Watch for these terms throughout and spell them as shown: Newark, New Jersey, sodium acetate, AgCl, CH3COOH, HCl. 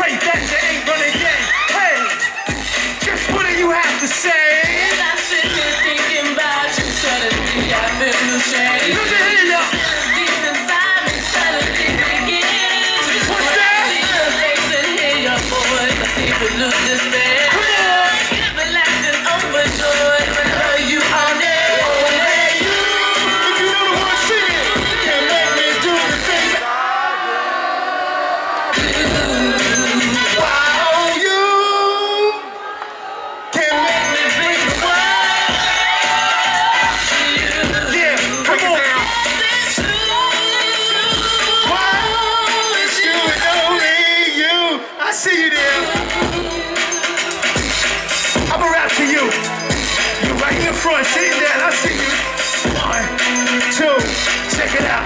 pray that they ain't gonna get. Hey, just what do you have to say? And I'm sitting here thinking about you, trying to think I feel no shame. Put your hand up. Deep inside me, trying to think again. What's that? I see your face and hear your voice. I see you lose despair. Come on. Everlasting overjoyed when I heard you all day. Front, sitting down, I see you. 1, 2, check it out.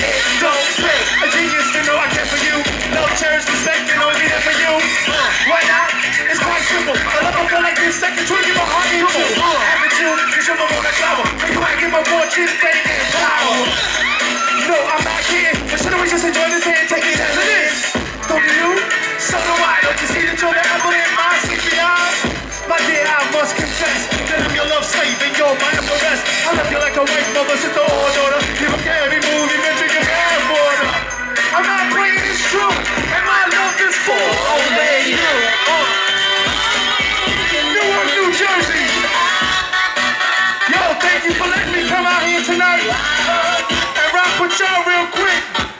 It don't fit. A genius to know I care for you. No cherish respect, can always be there for you. Why not? It's quite simple. I love a girl like this, I can truly give my heart to you. Haven't you? It's your moment of trouble. I can't give my boy cheese, steak, and flour. No, I'm not kidding. But shouldn't we just enjoy this hand, take it as it is? Don't you? So do I. Don't you see that you're the apple in my sleepy eyes? My dear, I must confess that I'm your love slave and you're my empress. I love you like a wife, mother, sister, or daughter. You look every move, even to your hair border. I'm not playing, it's true, and my love is for only you. Newark, New Jersey. Yo, thank you for letting me come out here tonight and rock with y'all real quick.